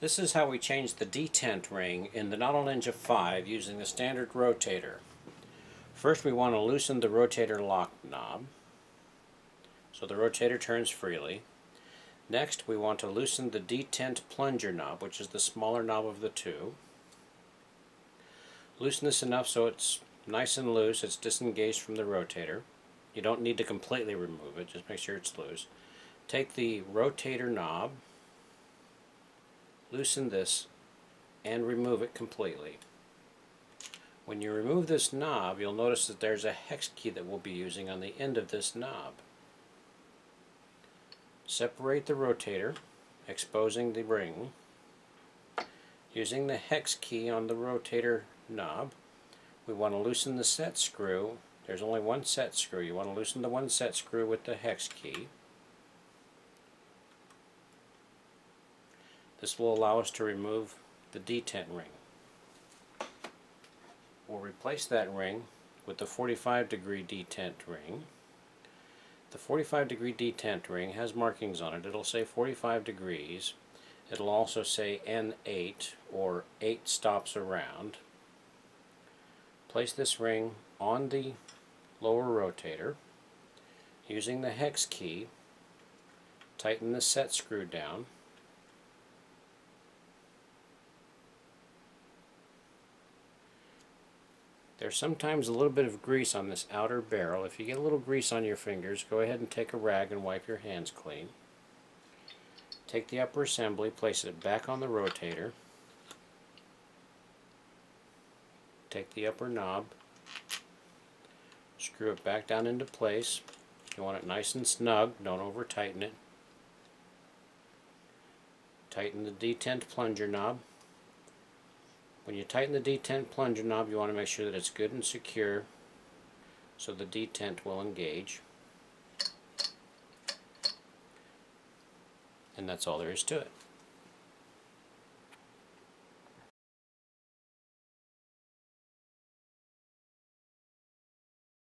This is how we change the detent ring in the Nodal Ninja 5 using the standard rotator. First we want to loosen the rotator lock knob so the rotator turns freely. Next we want to loosen the detent plunger knob, which is the smaller knob of the two. Loosen this enough so it's nice and loose, it's disengaged from the rotator. You don't need to completely remove it, just make sure it's loose. Take the rotator knob, loosen this, and remove it completely. When you remove this knob, you'll notice that there's a hex key that we'll be using on the end of this knob. Separate the rotator, exposing the ring. Using the hex key on the rotator knob, we want to loosen the set screw. There's only one set screw. You want to loosen the one set screw with the hex key. This will allow us to remove the detent ring. We'll replace that ring with the 45-degree detent ring. The 45-degree detent ring has markings on it. It'll say 45 degrees. It'll also say N8 or 8 stops around. Place this ring on the lower rotator. Using the hex key, tighten the set screw down. There's sometimes a little bit of grease on this outer barrel. If you get a little grease on your fingers, go ahead and take a rag and wipe your hands clean. Take the upper assembly, place it back on the rotator. Take the upper knob, screw it back down into place. You want it nice and snug, don't over tighten it. Tighten the detent plunger knob. When you tighten the detent plunger knob, you want to make sure that it's good and secure so the detent will engage. And that's all there is to it.